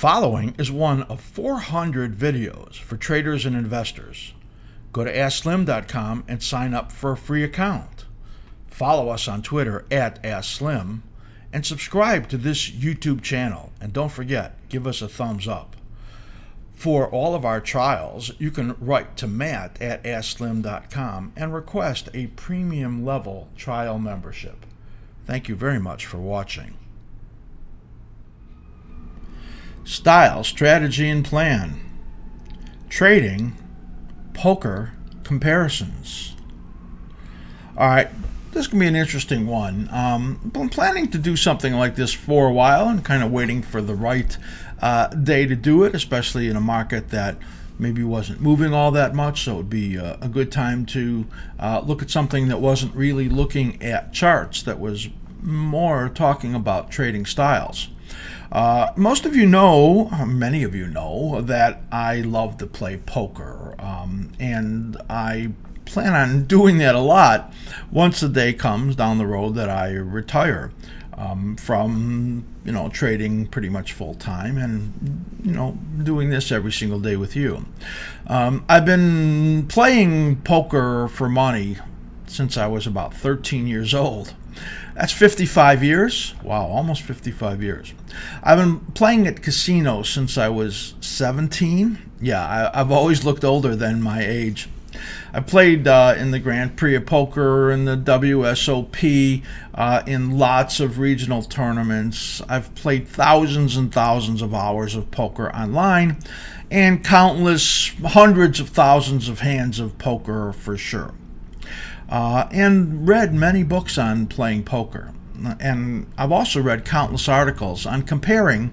Following is one of 400 videos for traders and investors. Go to AskSlim.com and sign up for a free account. Follow us on Twitter at AskSlim and subscribe to this YouTube channel. And don't forget, give us a thumbs up. For all of our trials, you can write to Matt at AskSlim.com and request a premium level trial membership. Thank you very much for watching. Style, strategy, and plan. Trading, poker, comparisons. All right, this can be an interesting one. I've been planning to do something like this for a while and kind of waiting for the right day to do it, especially in a market that maybe wasn't moving all that much, so it would be a good time to look at something that wasn't really looking at charts, that was more talking about trading styles. Most of you know, many of you know, that I love to play poker, and I plan on doing that a lot once the day comes down the road that I retire from, you know, trading pretty much full time and, you know, doing this every single day with you. I've been playing poker for money since I was about 13 years old. That's 55 years. Wow, almost 55 years. I've been playing at casinos since I was 17. Yeah, I've always looked older than my age. I played in the Grand Prix of Poker, in the WSOP, in lots of regional tournaments. I've played thousands and thousands of hours of poker online and countless hundreds of thousands of hands of poker for sure. And read many books on playing poker. And I've also read countless articles on comparing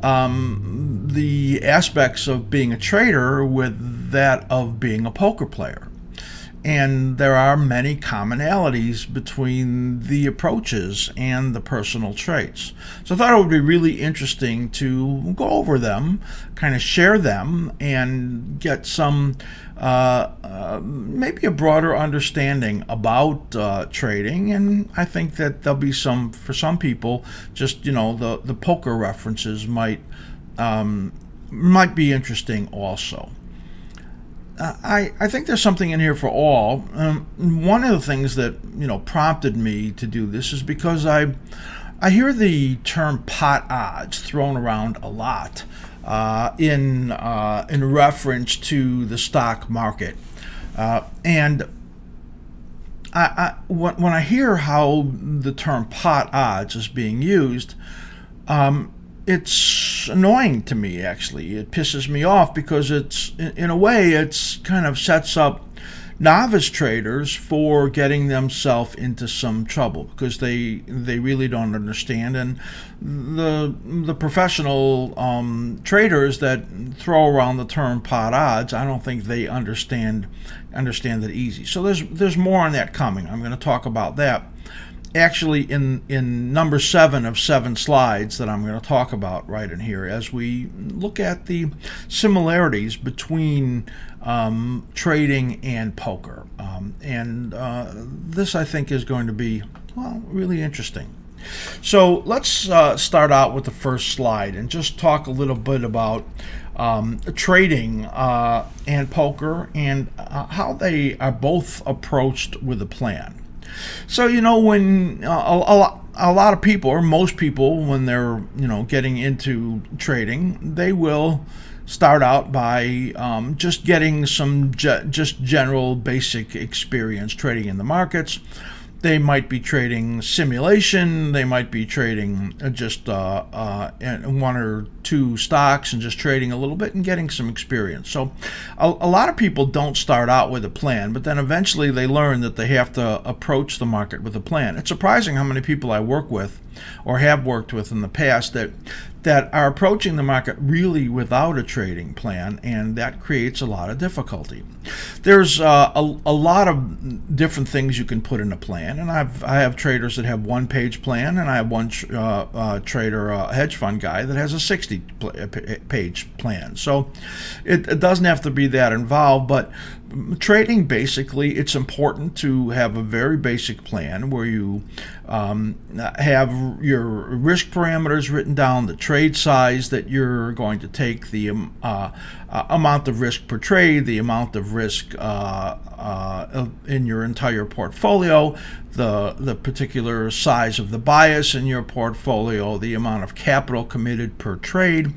the aspects of being a trader with that of being a poker player. And there are many commonalities between the approaches and the personal traits. So I thought it would be really interesting to go over them, kind of share them, and get some maybe a broader understanding about trading. And I think that there'll be some, for some people, just, you know, the poker references might be interesting also. I think there's something in here for all. One of the things that, you know, prompted me to do this is because I hear the term pot odds thrown around a lot in reference to the stock market, and when I hear how the term pot odds is being used, it's annoying to me, actually. It pisses me off because it's, in a way, it's kind of sets up novice traders for getting themselves into some trouble because they really don't understand, and the professional traders that throw around the term pot odds, I don't think they understand it easy. So there's more on that coming. I'm going to talk about that actually in number 7 of 7 slides that I'm going to talk about right in here, as we look at the similarities between trading and poker. This, I think, is going to be, well, really interesting. So let's start out with the first slide and just talk a little bit about trading and poker, and how they are both approached with a plan. So, you know, when a lot of people, or most people, when they're, you know, getting into trading, they will start out by just getting some just general basic experience trading in the markets. They might be trading simulation, they might be trading just one or two stocks and just trading a little bit and getting some experience. So a lot of people don't start out with a plan, but then eventually they learn that they have to approach the market with a plan. It's surprising how many people I work with or have worked with in the past that are approaching the market really without a trading plan, and that creates a lot of difficulty. There's a lot of different things you can put in a plan, and I have traders that have one-page plan, and I have one trader, hedge fund guy, that has a 60-page plan. So it doesn't have to be that involved, but trading, basically, it's important to have a very basic plan where you have your risk parameters written down, the trade size that you're going to take, the amount of risk per trade, the amount of risk in your entire portfolio, the particular size of the bias in your portfolio, the amount of capital committed per trade,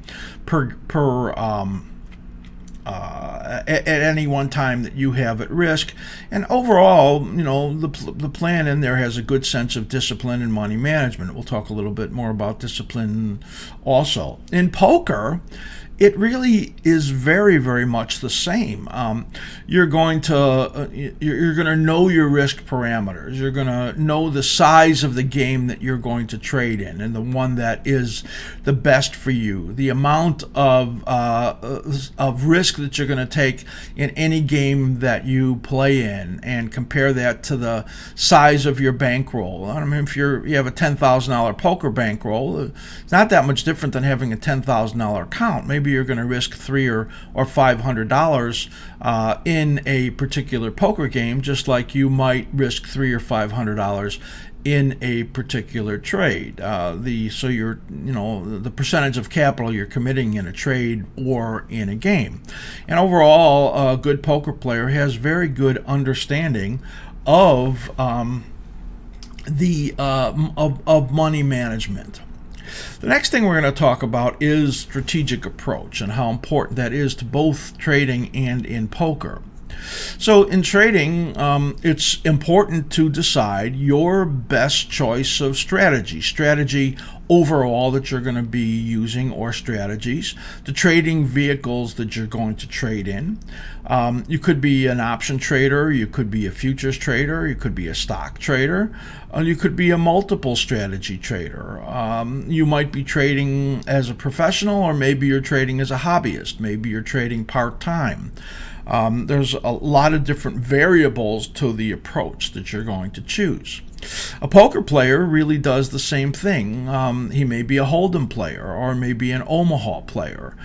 at any one time that you have at risk. And overall, you know, the plan in there has a good sense of discipline and money management. We'll talk a little bit more about discipline also. In poker, it really is very, very much the same. You're going to know your risk parameters. You're going to know the size of the game that you're going to trade in, and the one that is the best for you. The amount of risk that you're going to take in any game that you play in, and compare that to the size of your bankroll. I mean, if you have a $10,000 poker bankroll, it's not that much different than having a $10,000 account. Maybe you're going to risk $300 or $500 in a particular poker game, just like you might risk $300 or $500 in a particular trade. So you're, you know, the percentage of capital you're committing in a trade or in a game. And overall, a good poker player has very good understanding of money management. The next thing we're going to talk about is strategic approach and how important that is to both trading and in poker. So in trading, it's important to decide your best choice of strategy. Strategy overall that you're going to be using, or strategies, the trading vehicles that you're going to trade in. You could be an option trader, you could be a futures trader, you could be a stock trader, you could be a multiple strategy trader. You might be trading as a professional, or maybe you're trading as a hobbyist, maybe you're trading part-time. There's a lot of different variables to the approach that you're going to choose. A poker player really does the same thing. He may be a Hold'em player, or maybe an Omaha player.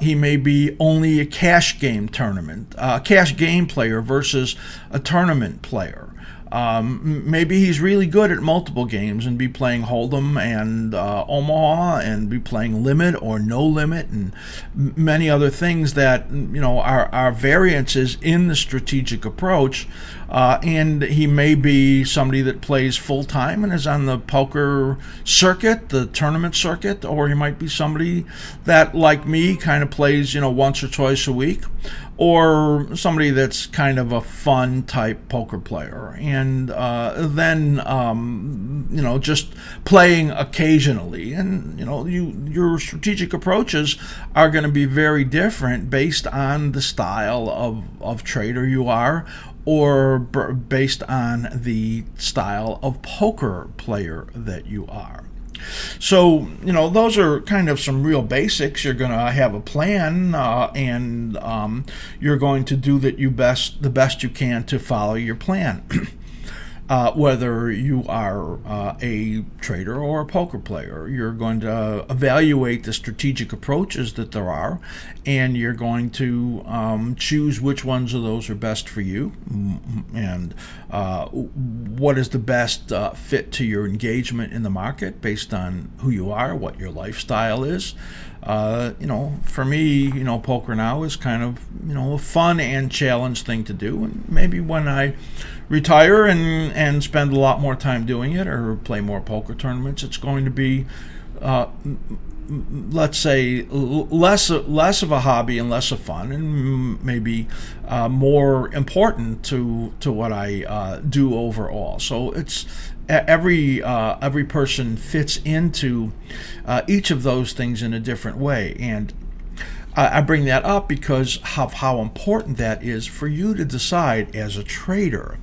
He may be only a cash game player versus a tournament player. Maybe he's really good at multiple games and be playing Hold'em and Omaha, and be playing limit or no limit, and many other things that, you know, are variances in the strategic approach. And he may be somebody that plays full-time and is on the poker circuit, the tournament circuit, or he might be somebody that, like me, kind of plays, you know, once or twice a week, or somebody that's kind of a fun type poker player, and then you know, just playing occasionally. And you know, your strategic approaches are going to be very different based on the style of trader you are, or based on the style of poker player that you are. So, you know, those are kind of some real basics. You're going to have a plan, and you're going to do that the best you can to follow your plan, whether you are a trader or a poker player. You're going to evaluate the strategic approaches that there are, and you're going to choose which ones of those are best for you, and what is the best fit to your engagement in the market based on who you are, what your lifestyle is. You know, for me, you know, poker now is kind of, you know, a fun and challenge thing to do, and maybe when I retire and spend a lot more time doing it, or play more poker tournaments, it's going to be, let's say, less of a hobby and less of fun, and maybe more important to what I do overall. So it's every person fits into each of those things in a different way, and I bring that up because of how important that is for you to decide as a trader.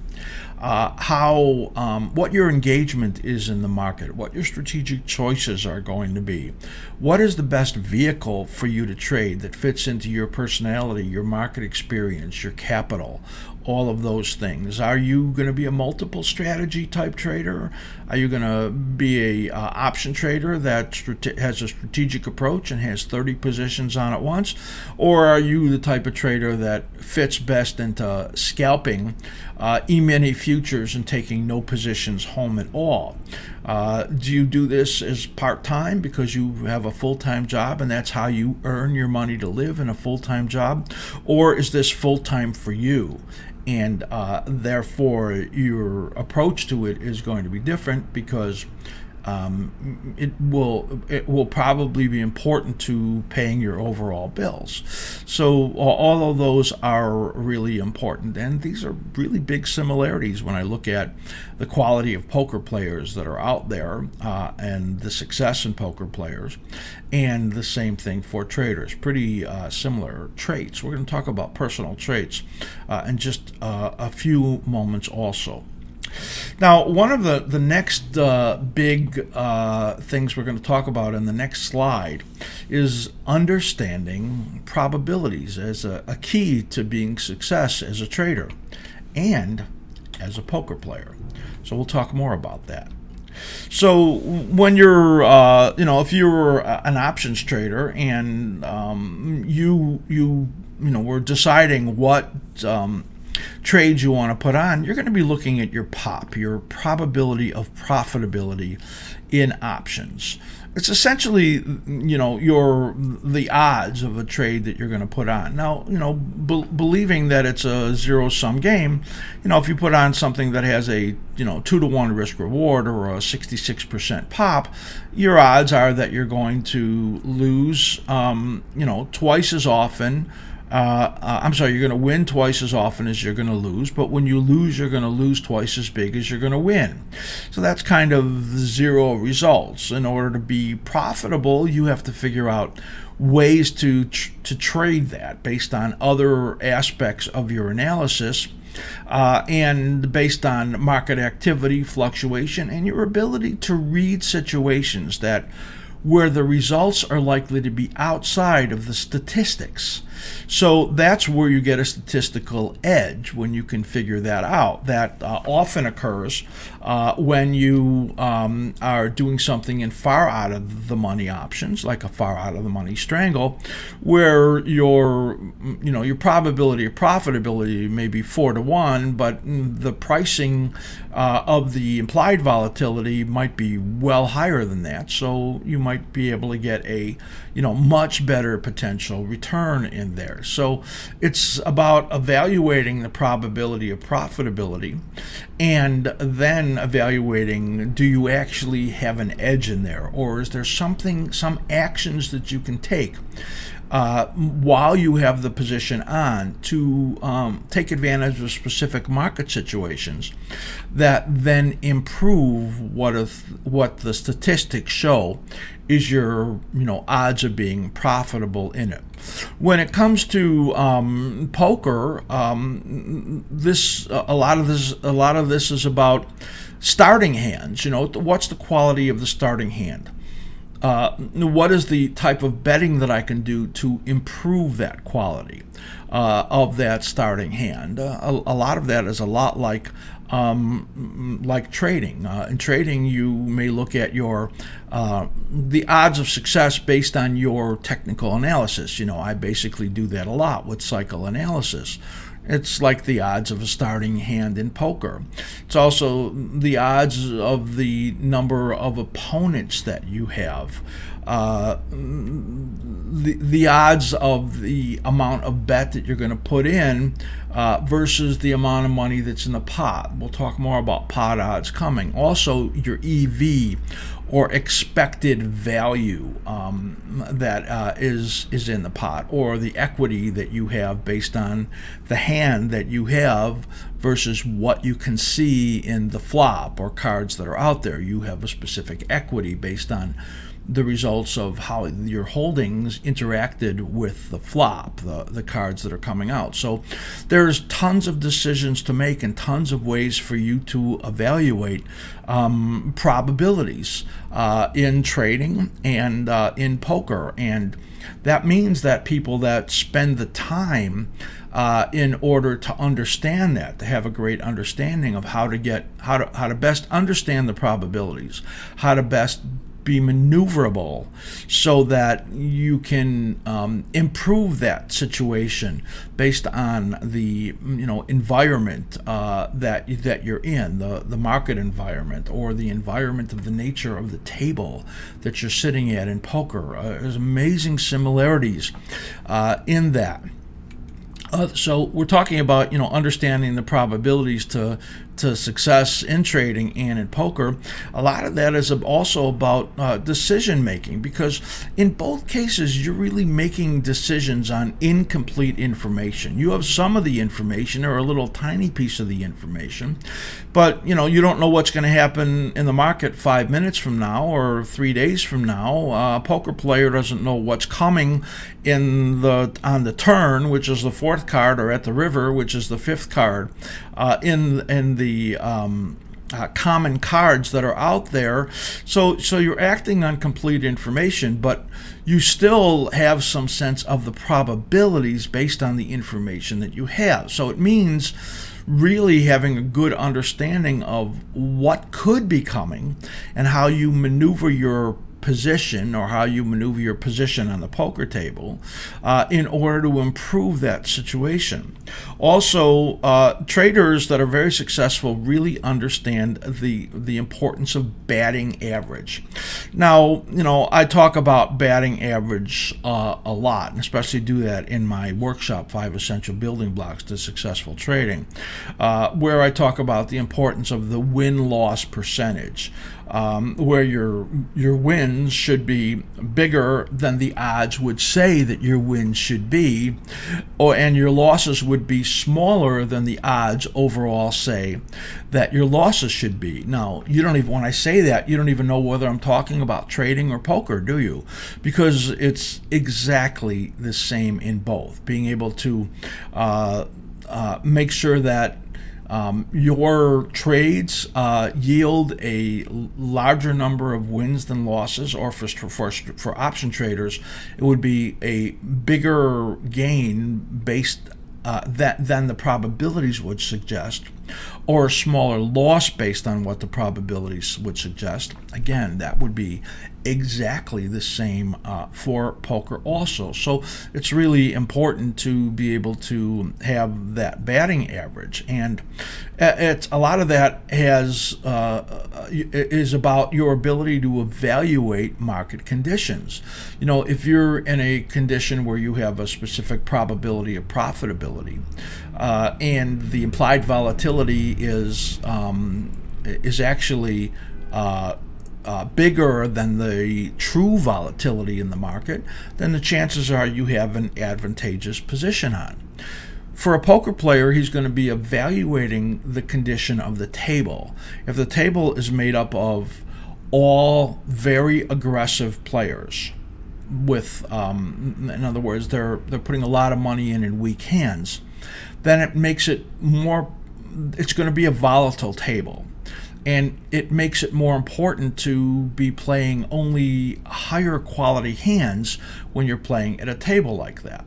What your engagement is in the market, what your strategic choices are going to be, what is the best vehicle for you to trade that fits into your personality, your market experience, your capital, all of those things. Are you going to be a multiple strategy type trader? Are you going to be a option trader that has a strategic approach and has 30 positions on at once? Or are you the type of trader that fits best into scalping E-mini futures and taking no positions home at all? Do you do this as part-time because you have a full-time job and that's how you earn your money to live in a full-time job? Or is this full-time for you? And therefore your approach to it is going to be different, because it will probably be important to paying your overall bills. So all of those are really important, and these are really big similarities when I look at the quality of poker players that are out there and the success in poker players, and the same thing for traders. Pretty similar traits. We're going to talk about personal traits in just a few moments also. Now, one of the next big things we're going to talk about in the next slide is understanding probabilities as a key to being success as a trader and as a poker player. So we'll talk more about that. So when you're, you know, if you were an options trader and you were deciding what trades you want to put on, you're going to be looking at your POP, your probability of profitability in options. It's essentially, you know, the odds of a trade that you're going to put on. Now, you know, believing that it's a zero-sum game, you know, if you put on something that has a, you know, 2-to-1 risk reward or a 66% pop, your odds are that you're going to lose, you know, twice as often. I'm sorry, you're going to win twice as often as you're going to lose, but when you lose, you're going to lose twice as big as you're going to win. So that's kind of zero results. In order to be profitable, you have to figure out ways to trade that based on other aspects of your analysis, and based on market activity, fluctuation, and your ability to read situations that where the results are likely to be outside of the statistics. So that's where you get a statistical edge, when you can figure that out. That often occurs when you are doing something in far out of the money options, like a far out of the money strangle, where your probability of profitability may be 4-to-1, but the pricing of the implied volatility might be well higher than that. So you might be able to get a, you know, much better potential return in there. So it's about evaluating the probability of profitability and then evaluating, do you actually have an edge in there, or is there some actions that you can take while you have the position on to take advantage of specific market situations that then improve what the statistics show is your, you know, odds of being profitable in it. When it comes to poker, a lot of this is about starting hands. You know, what's the quality of the starting hand? What is the type of betting that I can do to improve that quality of that starting hand? A lot of that is a lot like trading. In trading, you may look at your the odds of success based on your technical analysis. You know, I basically do that a lot with cycle analysis. It's like the odds of a starting hand in poker. It's also the odds of the number of opponents that you have, the odds of the amount of bet that you're going to put in versus the amount of money that's in the pot. We'll talk more about pot odds coming. Also, your EV, or expected value, that is in the pot, or the equity that you have based on the hand that you have versus what you can see in the flop or cards that are out there. You have a specific equity based on the results of how your holdings interacted with the flop, the cards that are coming out. So there's tons of decisions to make and tons of ways for you to evaluate probabilities in trading and in poker. And that means that people that spend the time in order to understand that, to have a great understanding of how to best understand the probabilities, how to best be maneuverable so that you can improve that situation based on the environment that you're in, the market environment or the environment of the nature of the table that you're sitting at in poker. There's amazing similarities in that. So we're talking about understanding the probabilities to success in trading and in poker. A lot of that is also about decision making, because in both cases you're really making decisions on incomplete information. You have some of the information or a little tiny piece of the information, but you don't know what's going to happen in the market 5 minutes from now or 3 days from now. A poker player doesn't know what's coming on the turn, which is the fourth card, or at the river, which is the fifth card, in the common cards that are out there. So you're acting on complete information, but you still have some sense of the probabilities based on the information that you have. So it means really having a good understanding of what could be coming and how you maneuver your position, or how you maneuver your position on the poker table in order to improve that situation. Also, traders that are very successful really understand the importance of batting average. Now, I talk about batting average a lot, and especially do that in my workshop, 5 Essential Building Blocks to Successful Trading, where I talk about the importance of the win-loss percentage, where your wins should be bigger than the odds would say that your wins should be, and your losses would be smaller than the odds overall say that your losses should be. Now, you don't even, when I say that, you don't even know whether I'm talking about trading or poker, do you? Because it's exactly the same in both. Being able to make sure that your trades yield a larger number of wins than losses, or for option traders, it would be a bigger gain based than the probabilities would suggest, or a smaller loss based on what the probabilities would suggest. Again, that would be exactly the same for poker also. So it's really important to be able to have that batting average, and it's a lot of that is about your ability to evaluate market conditions. If you're in a condition where you have a specific probability of profitability and the implied volatility is actually bigger than the true volatility in the market, then the chances are you have an advantageous position on. For a poker player, he's going to be evaluating the condition of the table. If the table is made up of all very aggressive players, with in other words, they're putting a lot of money in weak hands, then it makes it more, it's going to be a volatile table. And it makes it more important to be playing only higher quality hands when you're playing at a table like that.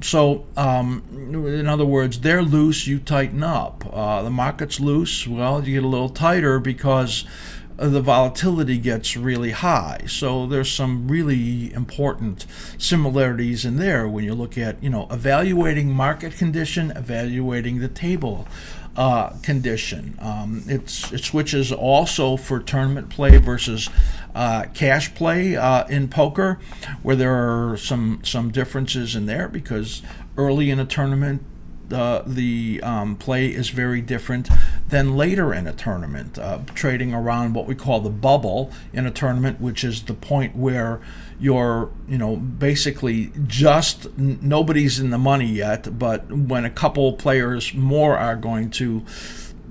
So, in other words, they're loose, you tighten up. The market's loose, well, you get a little tighter because the volatility gets really high. So there's some really important similarities in there when you look at, evaluating market condition, evaluating the table condition. It switches also for tournament play versus cash play in poker, where there are some differences in there, because early in a tournament, the play is very different than later in a tournament, trading around what we call the bubble in a tournament, which is the point where you're basically just nobody's in the money yet, but when a couple players more are going to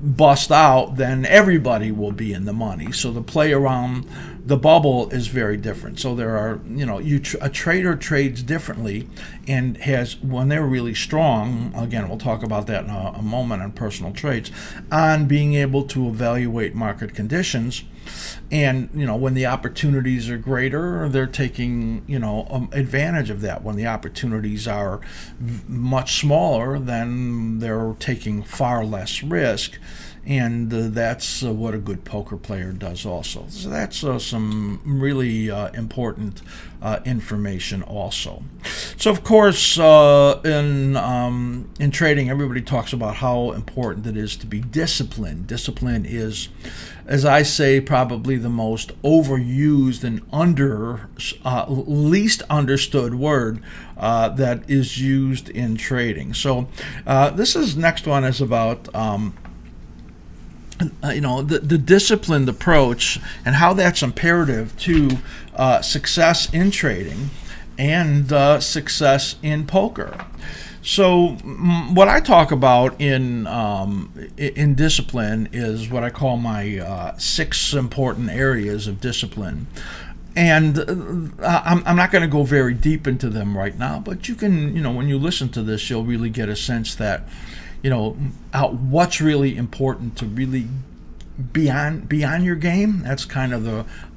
bust out, then everybody will be in the money. So the play around the bubble is very different. So there are, you know, a trader trades differently and has, when they're really strong, again, we'll talk about that in a moment on personal traits, on being able to evaluate market conditions. And, you know, when the opportunities are greater, they're taking, you know, advantage of that. When the opportunities are much smaller, then they're taking far less risk. And that's what a good poker player does also. So that's some really important information also. So of course, in trading, everybody talks about how important it is to be disciplined. Discipline is, as I say, probably the most overused and least understood word that is used in trading. So next one is about you know, the disciplined approach and how that's imperative to success in trading and success in poker. So what I talk about in discipline is what I call my 6 important areas of discipline. And I'm not going to go very deep into them right now, but you can, you know, when you listen to this, you'll really get a sense that, you know, what's really important to really be on your game. That's kind of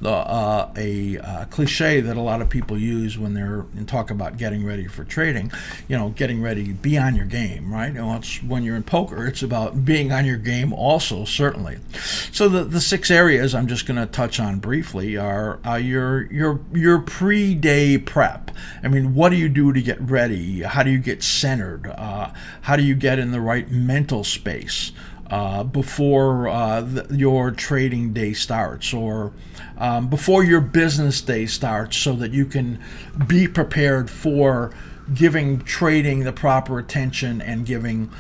a cliche that a lot of people use when they're talk about getting ready for trading. You know, getting ready, be on your game, right? And when you're in poker, it's about being on your game also, certainly. So the 6 areas I'm just going to touch on briefly are your pre-day prep. I mean, what do you do to get ready? How do you get centered? How do you get in the right mental space before your trading day starts, or before your business day starts, so that you can be prepared for giving trading the proper attention and giving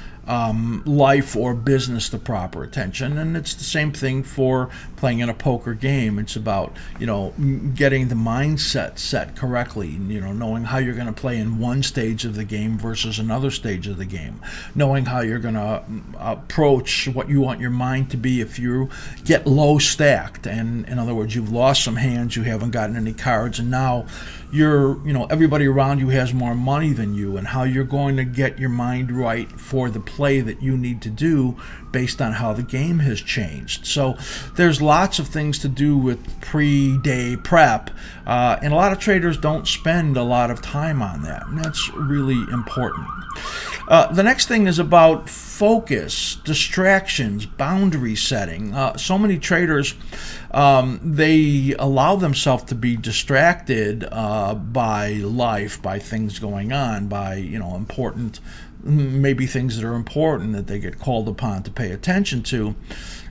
life or business the proper attention. And it's the same thing for playing in a poker game. It's about, you know, getting the mindset set correctly, you know, knowing how you're going to play in one stage of the game versus another stage of the game, knowing how you're going to approach what you want your mind to be if you get low stacked, and in other words, you've lost some hands, you haven't gotten any cards, and now you're, you know, everybody around you has more money than you, and how you're going to get your mind right for the play that you need to do based on how the game has changed. So there's lots of things to do with pre-day prep, and a lot of traders don't spend a lot of time on that, and that's really important. The next thing is about focus, distractions, boundary setting. So many traders, they allow themselves to be distracted by life, by things going on, by, you know, maybe things that are important that they get called upon to pay attention to.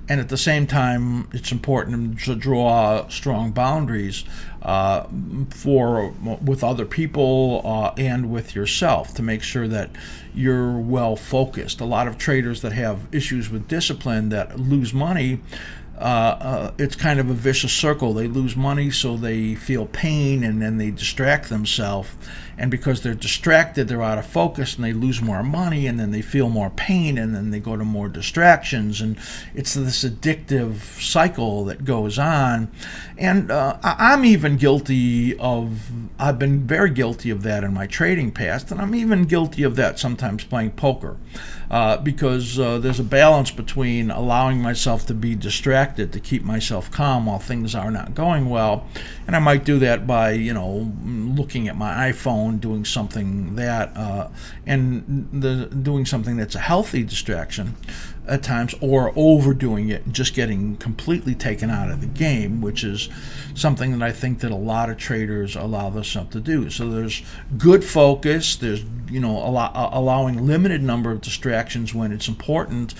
And at the same time, it's important to draw strong boundaries with other people and with yourself to make sure that you're well focused. A lot of traders that have issues with discipline that lose money, it's kind of a vicious circle. They lose money, so they feel pain, and then they distract themselves. And because they're distracted, they're out of focus, and they lose more money, and then they feel more pain, and then they go to more distractions. And it's this addictive cycle that goes on. And I've been very guilty of that in my trading past, and I'm even guilty of that sometimes playing poker, because there's a balance between allowing myself to be distracted to keep myself calm while things are not going well. And I might do that by, you know, looking at my iPhone, doing something that doing something that's a healthy distraction at times, or overdoing it and just getting completely taken out of the game, which is something that I think that a lot of traders allow themselves to do. So there's good focus, there's, you know, allowing limited number of distractions when it's important,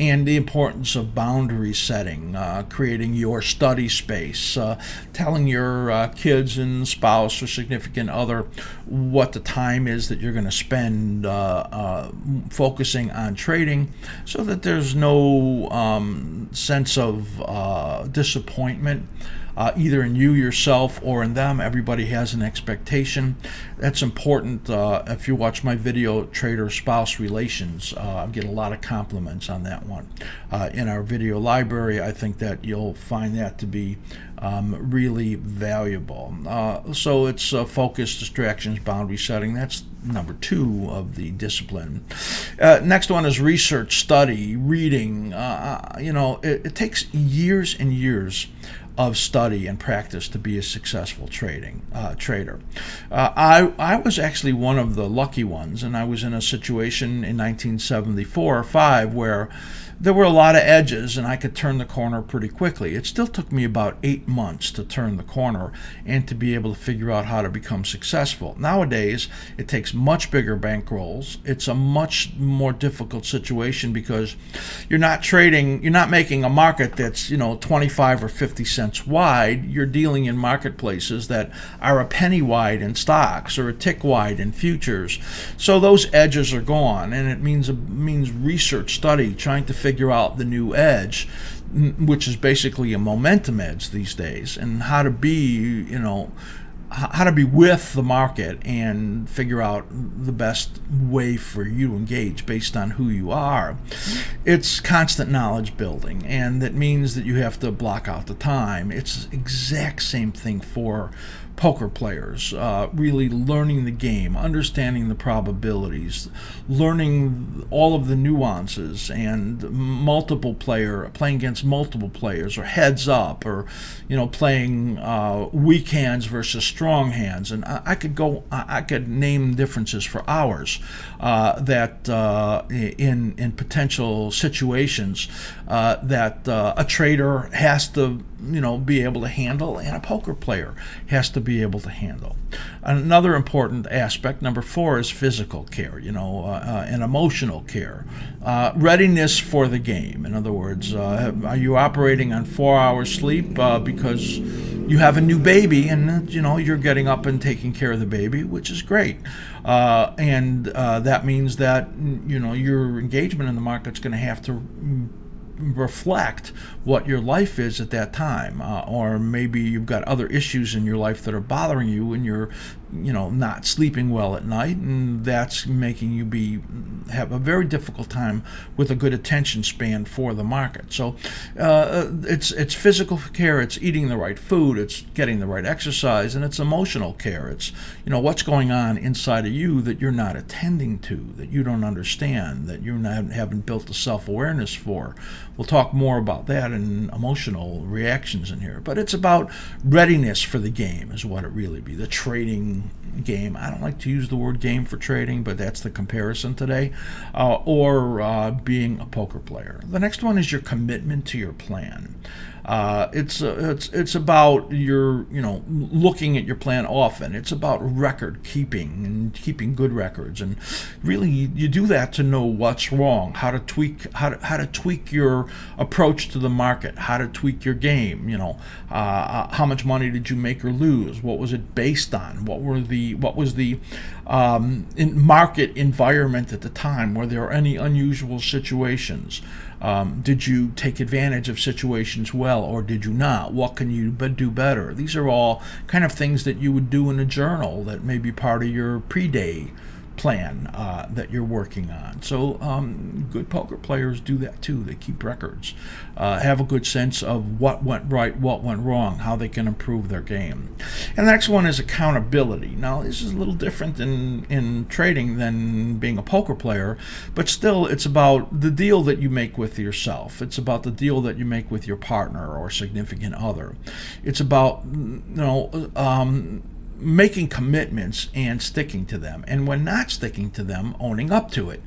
and the importance of boundary setting, creating your study space, telling your kids and spouse or significant other what the time is that you're going to spend focusing on trading, so that there's no sense of disappointment, either in you yourself or in them. Everybody has an expectation. That's important. If you watch my video, Trader Spouse Relations, I get a lot of compliments on that one. In our video library, I think that you'll find that to be really valuable. So it's focus, distractions, boundary setting. That's number two of the discipline. Next one is research, study, reading. You know, it takes years and years of study and practice to be a successful trader. I was actually one of the lucky ones, and I was in a situation in 1974 or 5 where there were a lot of edges and I could turn the corner pretty quickly. It still took me about 8 months to turn the corner and to be able to figure out how to become successful. Nowadays, it takes much bigger bankrolls. It's a much more difficult situation because you're not trading, you're not making a market that's, you know, 25 or 50 cents wide. You're dealing in marketplaces that are a penny wide in stocks or a tick wide in futures. So those edges are gone, and it means research, study, trying to figure out the new edge, which is basically a momentum edge these days, and how to be, you know, how to be with the market and figure out the best way for you to engage based on who you are. It's constant knowledge building, and that means that you have to block out the time. It's the exact same thing for poker players, really learning the game, understanding the probabilities, learning all of the nuances, and playing against multiple players, or heads up, or, you know, playing weak hands versus strong hands. And I could name differences for hours that in potential situations that a trader has to, you know, be able to handle, and a poker player has to be able to handle. Another important aspect, number 4, is physical care, you know, and emotional care. Readiness for the game. In other words, are you operating on 4 hours sleep because you have a new baby, and, you know, you're getting up and taking care of the baby, which is great. And that means that, you know, your engagement in the market's going to have to reflect what your life is at that time, or maybe you've got other issues in your life that are bothering you, and you're, you know, not sleeping well at night, and that's making you have a very difficult time with a good attention span for the market. So it's physical care, it's eating the right food, it's getting the right exercise, and it's emotional care. It's, you know, what's going on inside of you that you're not attending to, that you don't understand, that you haven't built the self-awareness for. We'll talk more about that and emotional reactions in here, but it's about readiness for the game is what it really be, the trading game. I don't like to use the word game for trading, but that's the comparison today, or being a poker player. The next one is your commitment to your plan. It's about your, you know, looking at your plan often. It's about record keeping and keeping good records, and really you do that to know what's wrong, how to tweak your approach to the market, how to tweak your game. You know, how much money did you make or lose? What was it based on? What was the market environment at the time? Were there any unusual situations? Did you take advantage of situations well, or did you not? What can you do better? These are all kind of things that you would do in a journal that may be part of your pre-day plan that you're working on. So good poker players do that too. They keep records, have a good sense of what went right, what went wrong, how they can improve their game. And the next one is accountability. Now, this is a little different in trading than being a poker player, but still it's about the deal that you make with yourself. It's about the deal that you make with your partner or significant other. It's about, you know, making commitments and sticking to them, and when not sticking to them, owning up to it,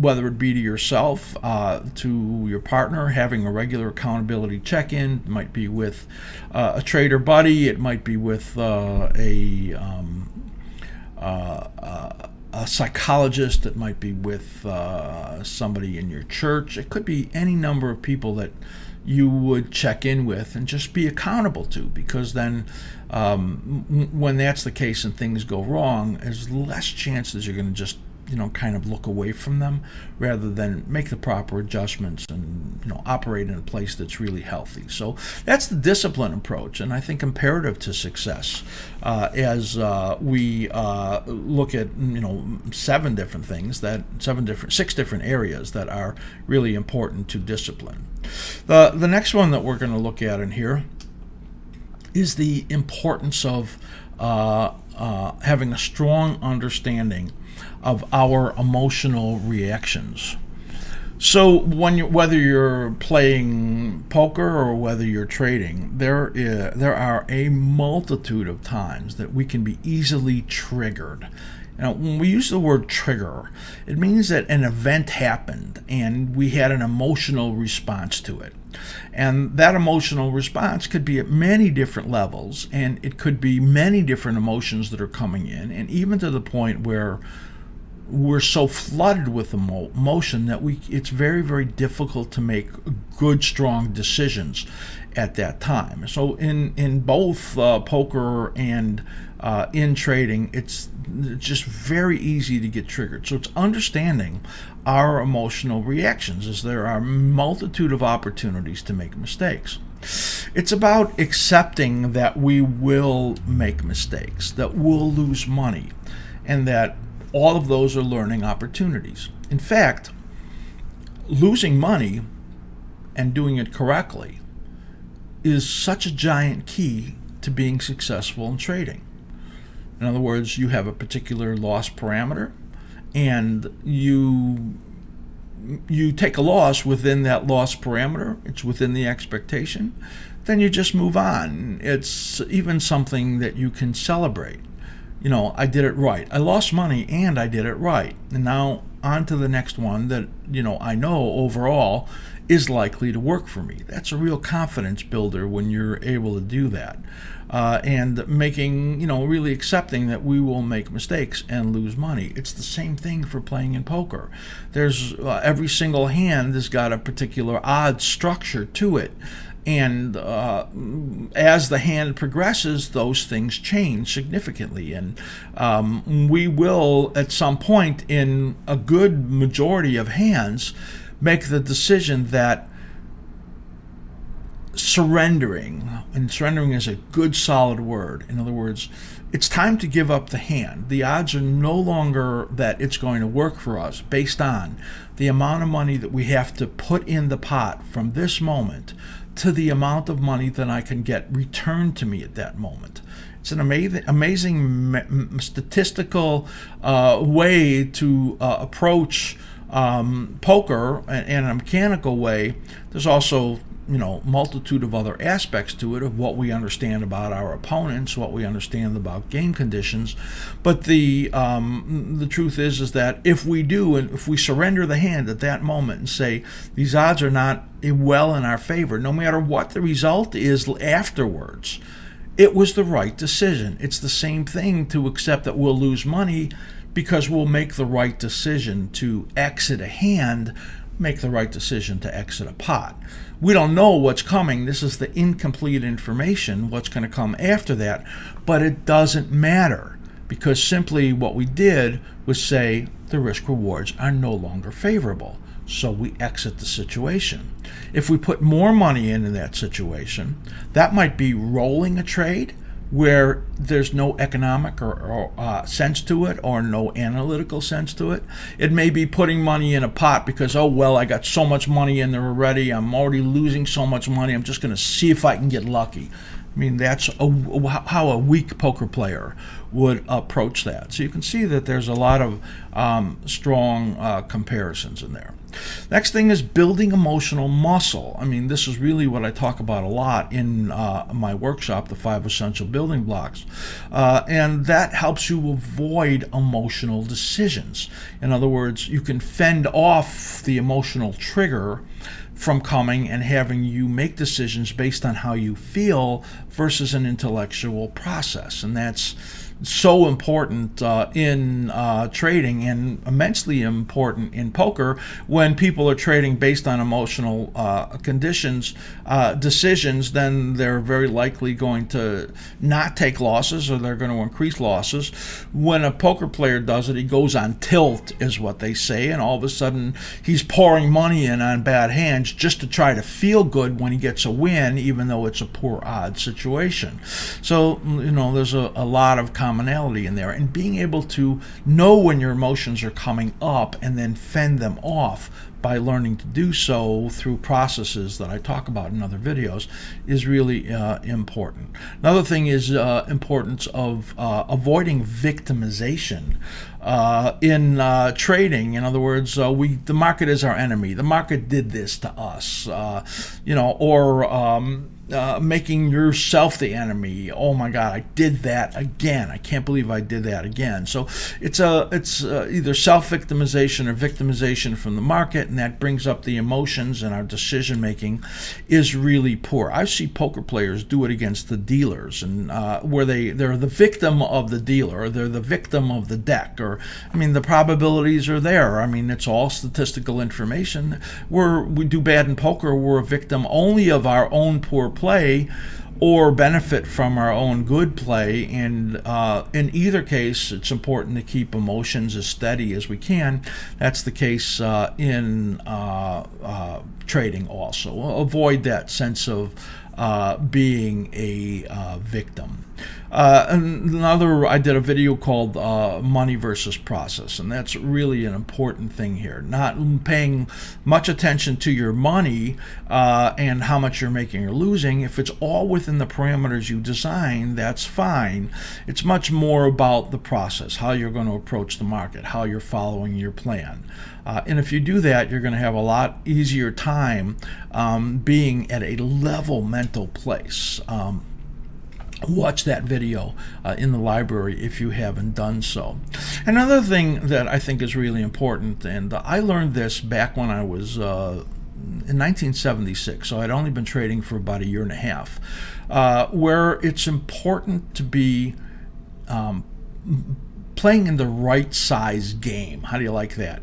whether it be to yourself, to your partner, having a regular accountability check-in. It might be with a trader buddy, it might be with a psychologist, it might be with somebody in your church. It could be any number of people that you would check in with and just be accountable to, because then when that's the case and things go wrong, there's less chances you're going to just kind of look away from them rather than make the proper adjustments and, operate in a place that's really healthy. So that's the discipline approach, and I think imperative to success as we look at, six different areas that are really important to discipline. The next one that we're going to look at in here is the importance of having a strong understanding of our emotional reactions. So when you, whether you're playing poker or whether you're trading, there are a multitude of times that we can be easily triggered. Now, when we use the word trigger, it means that an event happened and we had an emotional response to it. And that emotional response could be at many different levels, and it could be many different emotions that are coming in, and even to the point where we're so flooded with emotion that it's very, very difficult to make good, strong decisions at that time. So in both poker and in trading, it's just very easy to get triggered. So it's understanding our emotional reactions, as there are a multitude of opportunities to make mistakes. It's about accepting that we will make mistakes, that we'll lose money, and that all of those are learning opportunities. In fact, losing money and doing it correctly is such a giant key to being successful in trading. In other words, you have a particular loss parameter, and you take a loss within that loss parameter. It's within the expectation. Then you just move on. It's even something that you can celebrate. I did it right. I lost money and I did it right. And now on to the next one that, I know overall is likely to work for me. That's a real confidence builder when you're able to do that. And making, really accepting that we will make mistakes and lose money. It's the same thing for playing in poker. There's every single hand has got a particular odd structure to it. And as the hand progresses, those things change significantly. And we will, at some point in a good majority of hands, make the decision that surrendering, and surrendering is a good solid word. In other words, it's time to give up the hand. The odds are no longer that it's going to work for us based on the amount of money that we have to put in the pot from this moment to the amount of money that I can get returned to me at that moment. It's an amazing statistical way to approach poker in a mechanical way. There's also multitude of other aspects to it, of what we understand about our opponents, what we understand about game conditions. But the truth is that if we do, and if we surrender the hand at that moment and say these odds are not well in our favor, no matter what the result is afterwards, it was the right decision. It's the same thing to accept that we'll lose money because we'll make the right decision to exit a hand, make the right decision to exit a pot. We don't know what's coming. This is the incomplete information, what's going to come after that, but it doesn't matter, because simply what we did was say the risk rewards are no longer favorable, so we exit the situation. If we put more money into that situation, that might be rolling a trade where there's no economic or sense to it, or no analytical sense to it. It may be putting money in a pot because, oh, well, I got so much money in there already. I'm already losing so much money. I'm just going to see if I can get lucky. I mean, that's how a weak poker player would approach that. So you can see that there's a lot of strong comparisons in there. Next thing is building emotional muscle. I mean, this is really what I talk about a lot in my workshop, the 5 Essential Building Blocks. And that helps you avoid emotional decisions. In other words, you can fend off the emotional trigger from coming and having you make decisions based on how you feel versus an intellectual process. And that's so important in trading, and immensely important in poker when people are trading based on emotional conditions, decisions. Then they're very likely going to not take losses, or they're going to increase losses. When a poker player does it, he goes on tilt, is what they say, and all of a sudden he's pouring money in on bad hands just to try to feel good when he gets a win, even though it's a poor odds situation. So, you know, there's a lot of commonality in there, and being able to know when your emotions are coming up and then fend them off by learning to do so through processes that I talk about in other videos is really important. Another thing is importance of avoiding victimization in trading. In other words, the market is our enemy. The market did this to us, you know, or making yourself the enemy. Oh my God, I did that again. I can't believe I did that again. So it's either self-victimization or victimization from the market, and that brings up the emotions, and our decision making is really poor. I see poker players do it against the dealers, and where they're the victim of the dealer, or they're the victim of the deck, or I mean, the probabilities are there. I mean, it's all statistical information. We do bad in poker, we're a victim only of our own poor play, or benefit from our own good play, and in either case it's important to keep emotions as steady as we can. That's the case in trading also. Avoid that sense of being a victim. I did a video called Money Versus Process, and that's really an important thing here. Not paying much attention to your money and how much you're making or losing. If it's all within the parameters you design, that's fine. It's much more about the process, how you're going to approach the market, how you're following your plan. And if you do that, you're going to have a lot easier time being at a level mental place. Watch that video in the library if you haven't done so. Another thing that I think is really important, and I learned this back when I was in 1976, so I'd only been trading for about a year and a half, where it's important to be playing in the right size game. How do you like that?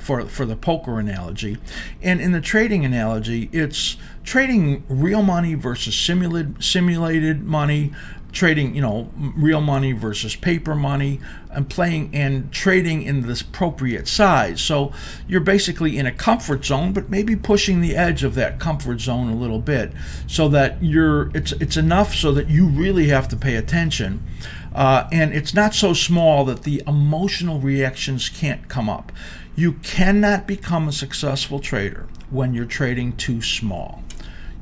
For the poker analogy, and in the trading analogy, it's trading real money versus simulated money, trading, you know, real money versus paper money, and playing and trading in this appropriate size. So you're basically in a comfort zone, but maybe pushing the edge of that comfort zone a little bit, so that it's enough so that you really have to pay attention, and it's not so small that the emotional reactions can't come up. You cannot become a successful trader when you're trading too small.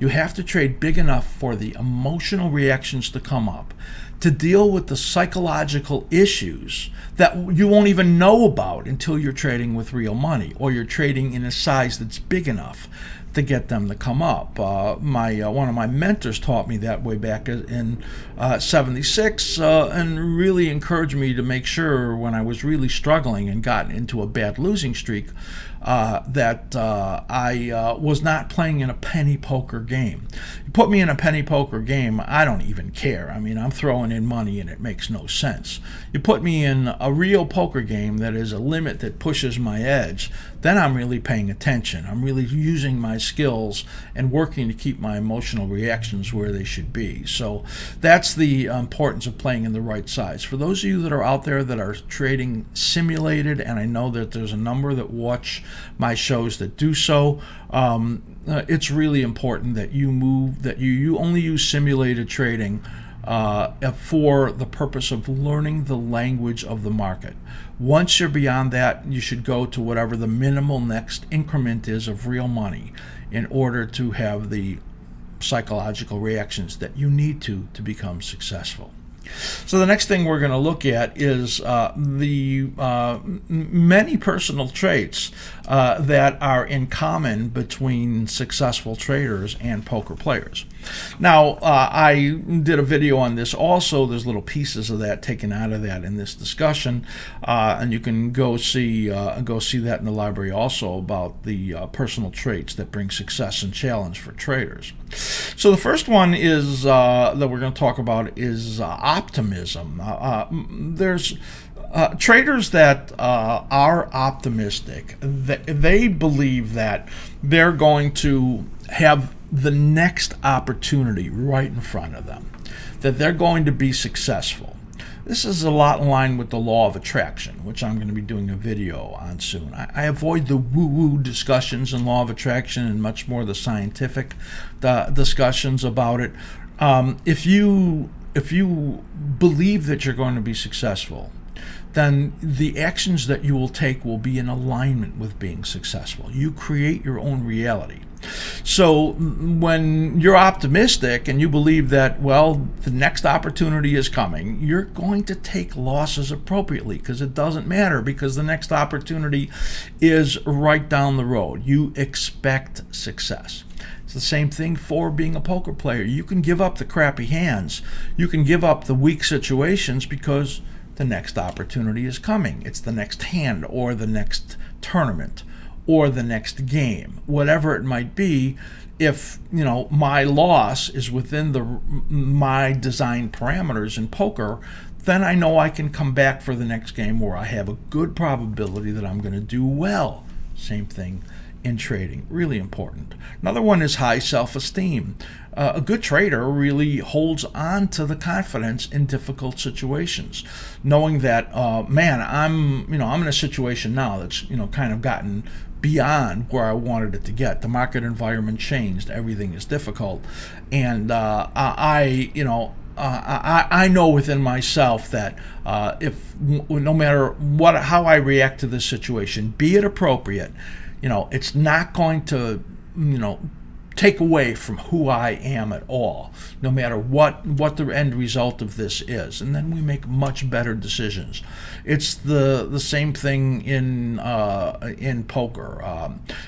You have to trade big enough for the emotional reactions to come up, to deal with the psychological issues that you won't even know about until you're trading with real money, or you're trading in a size that's big enough to get them to come up. One of my mentors taught me that way back in 76, and really encouraged me to make sure when I was really struggling and gotten into a bad losing streak that I was not playing in a penny poker game. You put me in a penny poker game, I don't even care. I mean, I'm throwing in money and it makes no sense. You put me in a real poker game that is a limit that pushes my edge, then I'm really paying attention. I'm really using my skills and working to keep my emotional reactions where they should be. So that's the importance of playing in the right size. For those of you that are out there that are trading simulated, and I know that there's a number that watch my shows that do so, it's really important that you you only use simulated trading for the purpose of learning the language of the market. Once you're beyond that, you should go to whatever the minimal next increment is of real money in order to have the psychological reactions that you need to become successful. So the next thing we're going to look at is the many personal traits that are in common between successful traders and poker players. Now, I did a video on this also. There's little pieces of that taken out of that in this discussion, and you can go see that in the library also, about the personal traits that bring success and challenge for traders. So the first one is that we're going to talk about is optimism. There's traders that are optimistic. They believe that they're going to have the next opportunity right in front of them, that they're going to be successful. This is a lot in line with the law of attraction, which I'm going to be doing a video on soon. I avoid the woo-woo discussions in law of attraction and much more the scientific discussions about it. If you believe that you're going to be successful, then the actions that you will take will be in alignment with being successful. You create your own reality. So when you're optimistic and you believe that, well, the next opportunity is coming, you're going to take losses appropriately, because it doesn't matter, because the next opportunity is right down the road. You expect success. It's the same thing for being a poker player. You can give up the crappy hands. You can give up the weak situations because the next opportunity is coming. It's the next hand or the next tournament or the next game, whatever it might be. If, you know, my loss is within my design parameters in poker, then I know I can come back for the next game where I have a good probability that I'm going to do well. Same thing in trading, really important. Another one is high self-esteem. A good trader really holds on to the confidence in difficult situations, knowing that, man, I'm in a situation now that's, you know, kind of gotten beyond where I wanted it to get. The market environment changed. Everything is difficult, and I know within myself that no matter how I react to this situation, be it appropriate, you know, it's not going to, you know, take away from who I am at all, no matter what the end result of this is. And then we make much better decisions. It's the same thing in poker.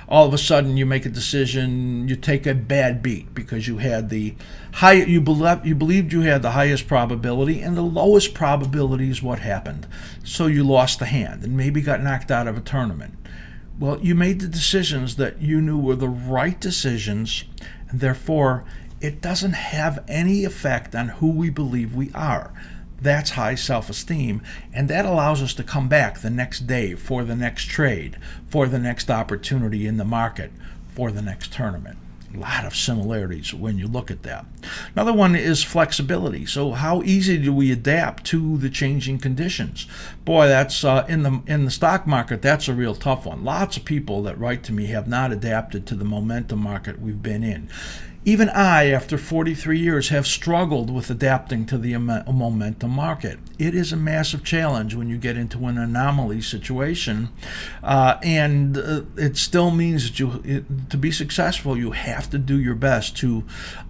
All of a sudden you make a decision, you take a bad beat because you had you believed you had the highest probability, and the lowest probability is what happened. So you lost the hand and maybe got knocked out of a tournament. Well, you made the decisions that you knew were the right decisions, and therefore it doesn't have any effect on who we believe we are. That's high self-esteem, and that allows us to come back the next day for the next trade, for the next opportunity in the market, for the next tournament. A lot of similarities when you look at that. Another one is flexibility. So how easy do we adapt to the changing conditions? Boy, that's in the stock market, that's a real tough one. Lots of people that write to me have not adapted to the momentum market we've been in. Even I, after 43 years, have struggled with adapting to the momentum market. It is a massive challenge when you get into an anomaly situation, and it still means that to be successful, you have to do your best to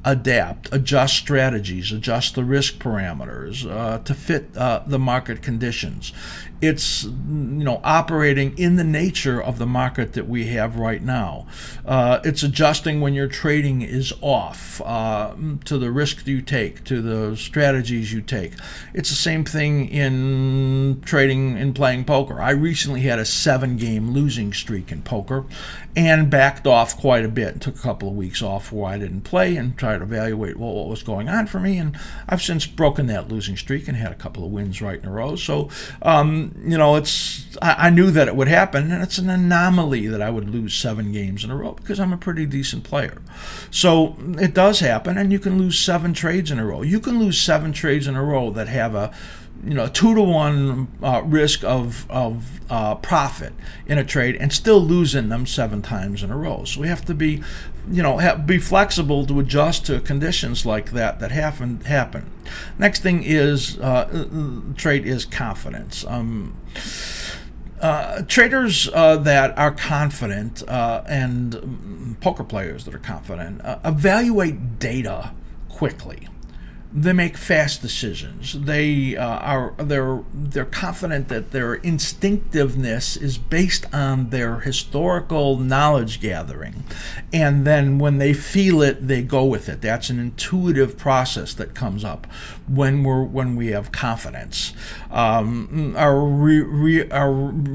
adapt, adjust strategies, adjust the risk parameters to fit the market conditions. It's, you know, operating in the nature of the market that we have right now. It's adjusting when your trading is off, to the risk you take, to the strategies you take. It's the same thing in trading and playing poker. I recently had a 7-game losing streak in poker and backed off quite a bit and took a couple of weeks off where I didn't play and tried to evaluate what was going on for me. And I've since broken that losing streak and had a couple of wins right in a row. So, you know, I knew that it would happen, and it's an anomaly that I would lose 7 games in a row because I'm a pretty decent player. So it does happen, and you can lose 7 trades in a row. You can lose 7 trades in a row that have a, you know, 2-to-1 risk of profit in a trade, and still losing them 7 times in a row. So we have to be, you know, be flexible to adjust to conditions like that happen. Next thing is trait is confidence. Traders that are confident and poker players that are confident evaluate data quickly. They make fast decisions. They they're confident that their instinctiveness is based on their historical knowledge gathering, and then when they feel it, they go with it. That's an intuitive process that comes up when we have confidence. Our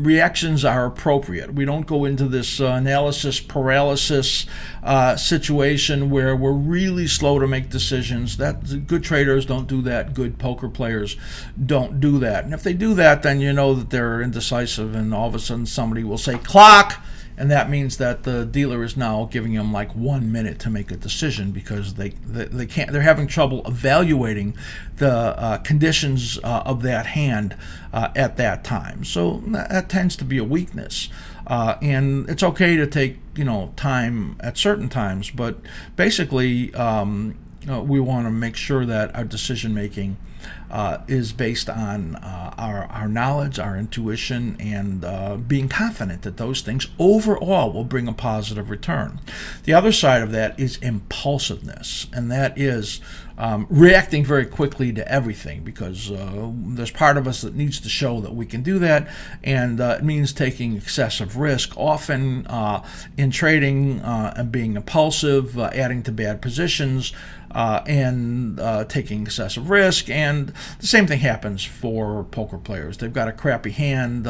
reactions are appropriate. We don't go into this analysis paralysis situation where we're really slow to make decisions. That's good. traders don't do that. Good poker players don't do that. And if they do that, then you know that they're indecisive, and all of a sudden somebody will say clock, and that means that the dealer is now giving them like 1 minute to make a decision, because they can't, they're having trouble evaluating the conditions of that hand at that time. So that tends to be a weakness. And it's okay to take, you know, time at certain times, but basically we want to make sure that our decision making is based on our knowledge, our intuition, and being confident that those things overall will bring a positive return. The other side of that is impulsiveness, and that is reacting very quickly to everything, because there's part of us that needs to show that we can do that, and it means taking excessive risk, often in trading, and being impulsive, adding to bad positions, and taking excessive risk. And the same thing happens for poker players. They've got a crappy hand.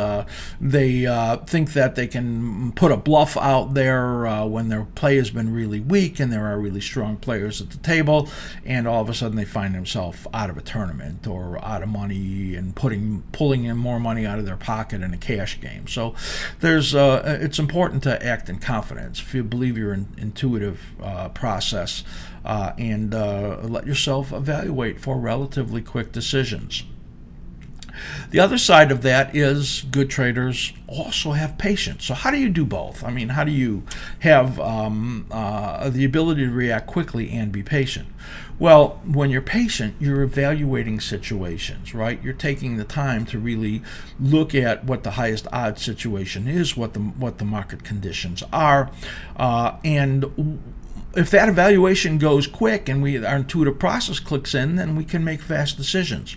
They think that they can put a bluff out there when their play has been really weak and there are really strong players at the table, and all of a sudden they find themselves out of a tournament or out of money and pulling in more money out of their pocket in a cash game. So there's it's important to act in confidence. If you believe your intuitive process, and let yourself evaluate for relatively quick decisions. The other side of that is good traders also have patience. So how do you do both? I mean, how do you have the ability to react quickly and be patient? Well, when you're patient, you're evaluating situations, right? You're taking the time to really look at what the highest odds situation is, what the market conditions are, and if that evaluation goes quick and our intuitive process clicks in, then we can make fast decisions.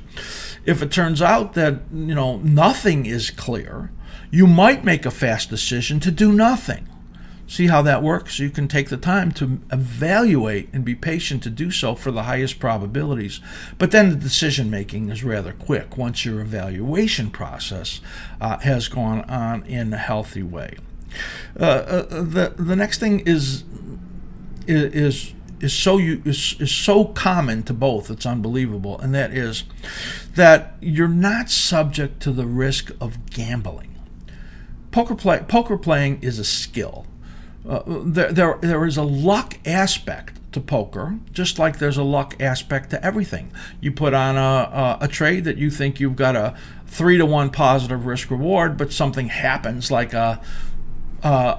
If it turns out that, you know, nothing is clear, you might make a fast decision to do nothing. See how that works? You can take the time to evaluate and be patient to do so for the highest probabilities. But then the decision making is rather quick once your evaluation process has gone on in a healthy way. The next thing is so common to both, it's unbelievable, and that is that you're not subject to the risk of gambling. Poker playing is a skill. There is a luck aspect to poker, just like there's a luck aspect to everything. You put on a trade that you think you've got a 3-to-1 positive risk reward, but something happens, like a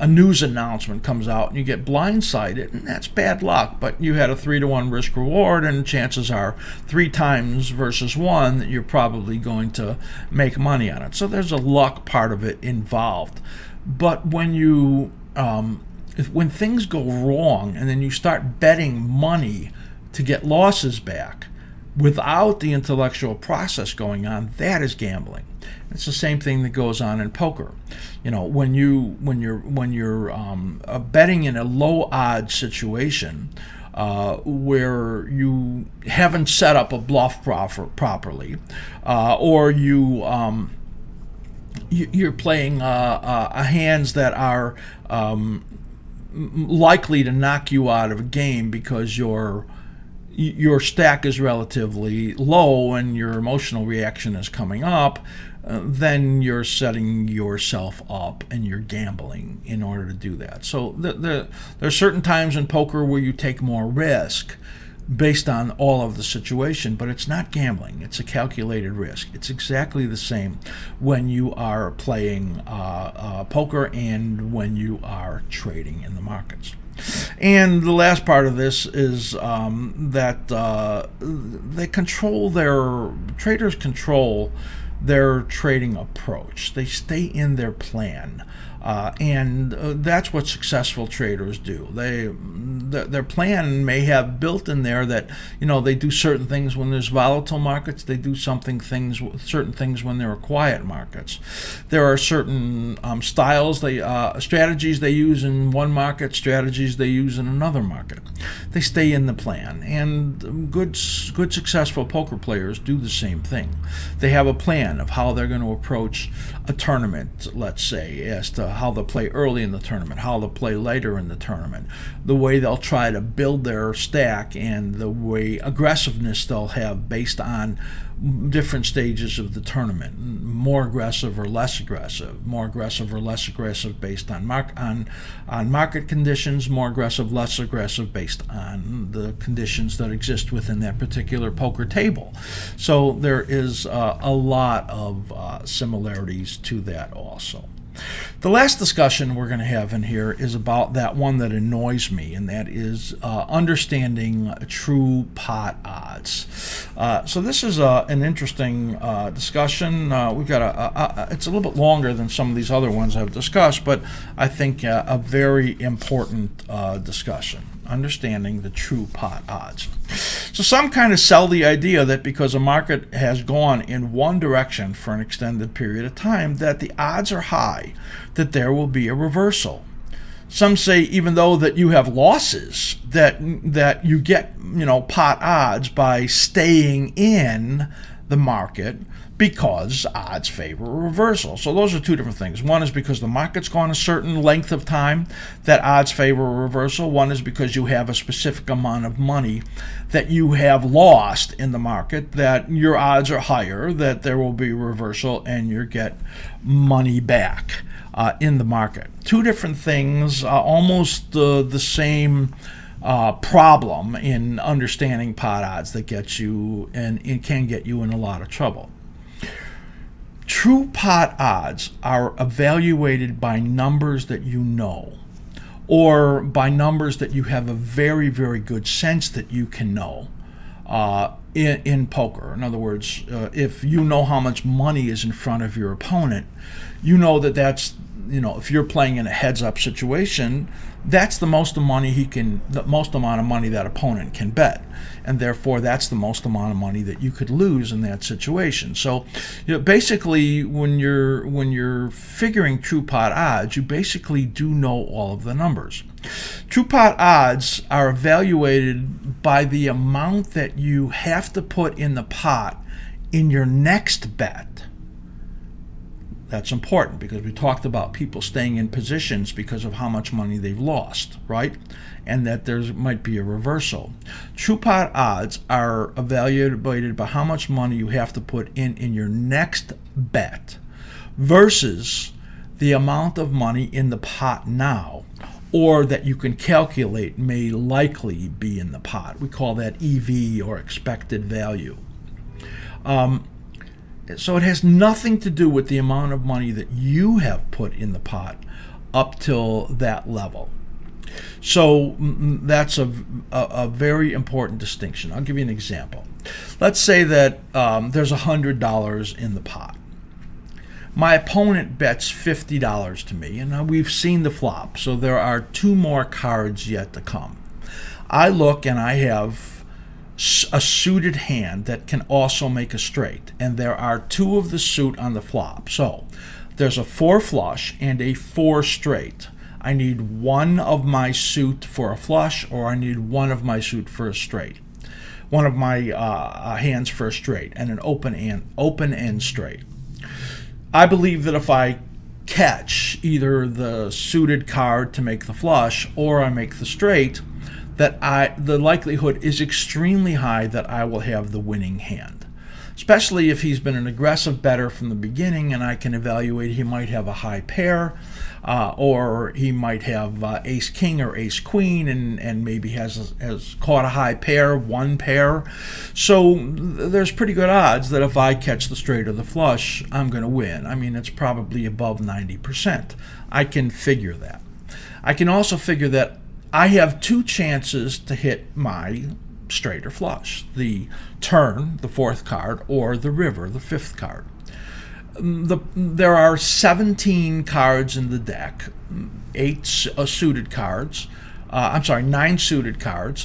news announcement comes out and you get blindsided, and that's bad luck, but you had a 3-to-1 risk reward, and chances are 3 times versus 1 that you're probably going to make money on it. So there's a luck part of it involved. But when you when things go wrong and then you start betting money to get losses back without the intellectual process going on, that is gambling. It's the same thing that goes on in poker. You know, when you're betting in a low odds situation where you haven't set up a bluff properly, or you're playing hands that are likely to knock you out of a game because your stack is relatively low and your emotional reaction is coming up, then you're setting yourself up and you're gambling in order to do that. So there are certain times in poker where you take more risk based on all of the situation, but it's not gambling. It's a calculated risk. It's exactly the same when you are playing poker and when you are trading in the markets. And the last part of this is that traders control their trading approach. They stay in their plan, and that's what successful traders do. Their plan may have built in there that, you know, they do certain things when there's volatile markets, they do certain things when there are quiet markets. There are certain styles, strategies they use in one market, strategies they use in another market. They stay in the plan, and good successful poker players do the same thing. They have a plan of how they're going to approach a tournament, let's say, as to how they'll play early in the tournament, how they'll play later in the tournament, the way they'll try to build their stack, and the way aggressiveness they'll have based on different stages of the tournament, more aggressive or less aggressive, based on market conditions, more aggressive, less aggressive based on the conditions that exist within that particular poker table. So there is a lot of similarities to that also. The last discussion we're going to have in here is about that one that annoys me, and that is understanding true pot odds. So this is an interesting discussion. We've got it's a little bit longer than some of these other ones I've discussed, but I think a very important discussion. Understanding the true pot odds. So some kind of sell the idea that because a market has gone in one direction for an extended period of time, that the odds are high that there will be a reversal. Some say even though that you have losses, that you get, you know, pot odds by staying in the market because odds favor a reversal. So those are two different things. One is because the market's gone a certain length of time that odds favor a reversal. One is because you have a specific amount of money that you have lost in the market, that your odds are higher that there will be a reversal and you get money back in the market. Two different things, almost the same problem in understanding pot odds that gets you, and it can get you in a lot of trouble. True pot odds are evaluated by numbers that you know, or by numbers that you have a very, very good sense that you can know in poker. In other words, if you know how much money is in front of your opponent, you know that that's, you know, if you're playing in a heads-up situation, that's the most money he can, the most amount of money that opponent can bet, and therefore that's the most amount of money that you could lose in that situation. So, you know, basically, when you're figuring true pot odds, you basically do know all of the numbers. True pot odds are evaluated by the amount that you have to put in the pot in your next bet. That's important because we talked about people staying in positions because of how much money they've lost, right? And that there might be a reversal. True pot odds are evaluated by how much money you have to put in your next bet versus the amount of money in the pot now, or that you can calculate may likely be in the pot. We call that EV, or expected value. So it has nothing to do with the amount of money that you have put in the pot up till that level. So that's a very important distinction. I'll give you an example. Let's say that there's $100 in the pot. My opponent bets $50 to me, and we've seen the flop, so there are two more cards yet to come. I look and I have a suited hand that can also make a straight, and there are two of the suit on the flop. So there's a four flush and a four straight. I need one of my suit for a flush, or I need one of my suit for a straight, one of my hands for a straight, and an open end straight. I believe that if I catch either the suited card to make the flush or I make the straight, that the likelihood is extremely high that I will have the winning hand, especially if he's been an aggressive better from the beginning, and I can evaluate he might have a high pair, or he might have ace king or ace queen, and maybe has caught a high pair, one pair. So there's pretty good odds that if I catch the straight or the flush, I'm going to win. I mean, it's probably above 90%. I can figure that. I can also figure that I have two chances to hit my straight or flush, the turn, the fourth card, or the river, the fifth card. There are 17 cards in the deck, 9 suited cards,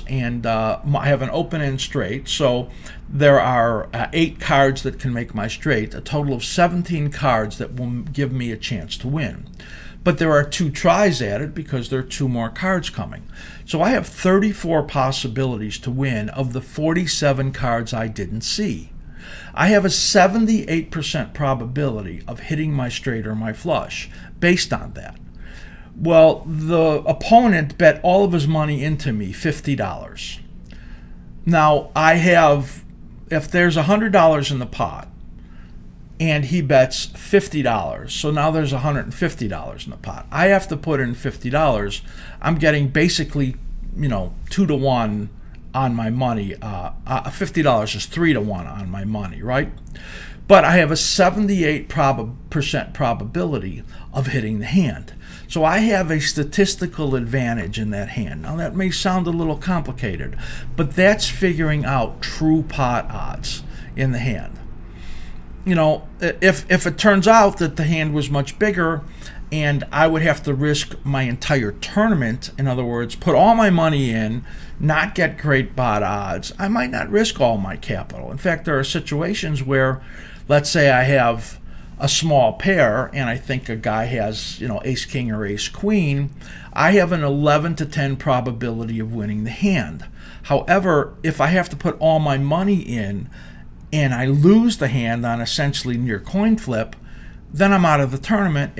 and I have an open end straight, so there are 8 cards that can make my straight, a total of 17 cards that will give me a chance to win. But there are two tries at it because there are two more cards coming. So I have 34 possibilities to win of the 47 cards I didn't see. I have a 78% probability of hitting my straight or my flush based on that. Well, the opponent bet all of his money into me, $50. Now, I have, if there's $100 in the pot and he bets $50, so now there's $150 in the pot. I have to put in $50. I'm getting basically, you know, 2 to 1 on my money. $50 is 3 to 1 on my money, right? But I have a 78% probability of hitting the hand. So I have a statistical advantage in that hand. Now that may sound a little complicated, but that's figuring out true pot odds in the hand. You know, if it turns out that the hand was much bigger and I would have to risk my entire tournament, in other words, put all my money in, not get great pot odds, I might not risk all my capital. In fact, there are situations where, let's say I have a small pair and I think a guy has, you know, ace king or ace queen, I have an 11 to 10 probability of winning the hand. However, if I have to put all my money in and I lose the hand on essentially near coin flip, then I'm out of the tournament.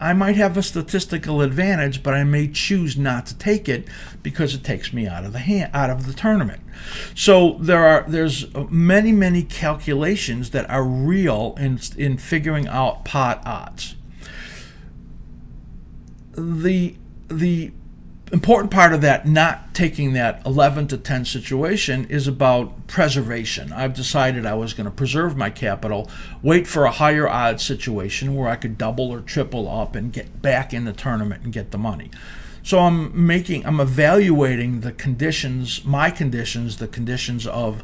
I might have a statistical advantage, but I may choose not to take it because it takes me out of the tournament. So there's many calculations that are real in figuring out pot odds. The important part of that, not taking that 11 to 10 situation, is about preservation. I've decided I was going to preserve my capital, wait for a higher odds situation where I could double or triple up and get back in the tournament and get the money. So I'm evaluating the conditions, the conditions of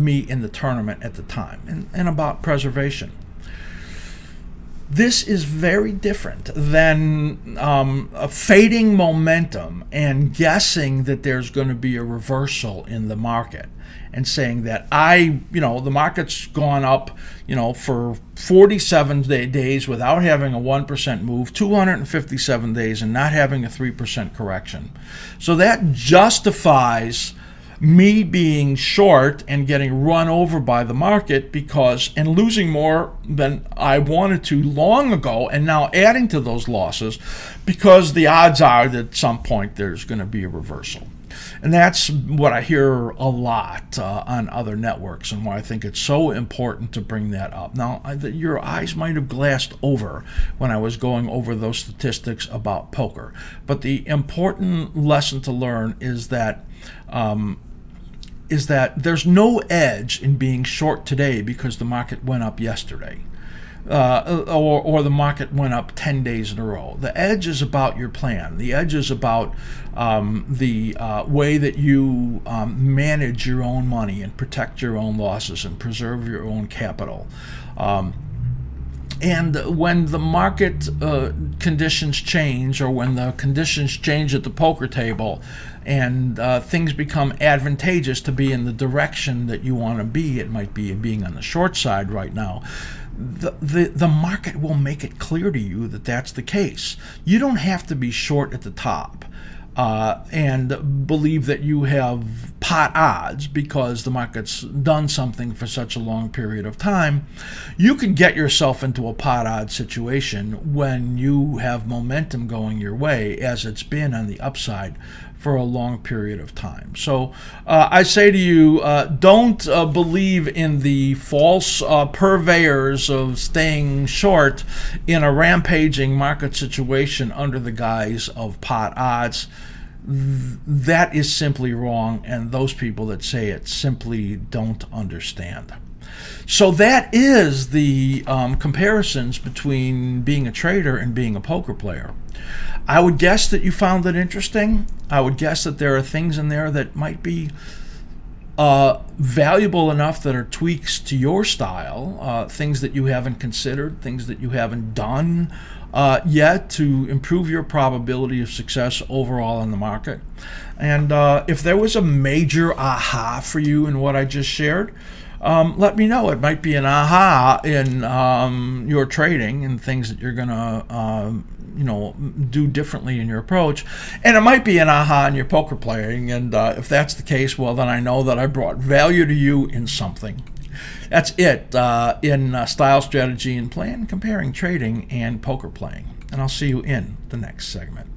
me in the tournament at the time, and about preservation. This is very different than fading momentum and guessing that there's going to be a reversal in the market and saying that the market's gone up, for 47 days without having a 1% move, 257 days and not having a 3% correction. So that justifies me being short and getting run over by the market and losing more than I wanted to long ago, and now adding to those losses because the odds are that at some point there's going to be a reversal. And that's what I hear a lot on other networks, and why I think it's so important to bring that up. Now, your eyes might have glassed over when I was going over those statistics about poker, but the important lesson to learn is that there's no edge in being short today because the market went up yesterday, or the market went up 10 days in a row. The edge is about your plan. The edge is about the way that you manage your own money and protect your own losses and preserve your own capital. And when the market conditions change, or when the conditions change at the poker table and things become advantageous to be in the direction that you want to be, it might be being on the short side right now, the market will make it clear to you that that's the case. You don't have to be short at the top and believe that you have pot odds because the market's done something for such a long period of time. You can get yourself into a pot odds situation when you have momentum going your way, as it's been on the upside for a long period of time. So I say to you, don't believe in the false purveyors of staying short in a rampaging market situation under the guise of pot odds. That is simply wrong, and those people that say it simply don't understand. So that is the comparisons between being a trader and being a poker player. I would guess that you found it interesting. I would guess that there are things in there that might be valuable enough that are tweaks to your style, things that you haven't considered, things that you haven't done yet to improve your probability of success overall in the market. And if there was a major aha for you in what I just shared, let me know. It might be an aha in your trading and things that you're going to do differently in your approach, and it might be an aha in your poker playing. And if that's the case, well, then I know that I brought value to you in something. That's it in Style, Strategy, and Plan, Comparing Trading and Poker Playing. And I'll see you in the next segment.